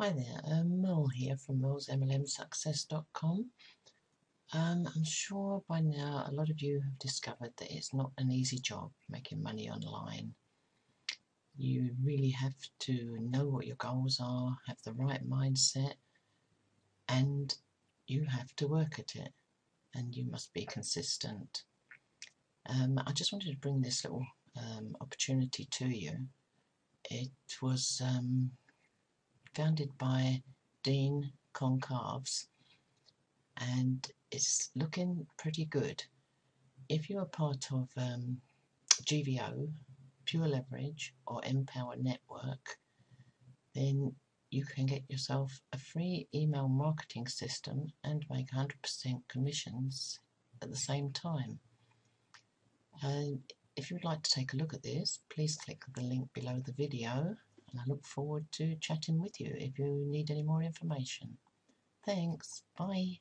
Hi there, Merle here from MerlesMLMSuccess.com. I'm sure by now a lot of you have discovered that it's not an easy job making money online. You really have to know what your goals are, have the right mindset, and you have to work at it, and you must be consistent. I just wanted to bring this little opportunity to you. It was founded by Dean Concalves, and it's looking pretty good. If you are part of GVO, Pure Leverage, or Empower Network, then you can get yourself a free email marketing system and make 100% commissions at the same time. If you'd like to take a look at this, please click the link below the video, and I look forward to chatting with you if you need any more information. Thanks, bye.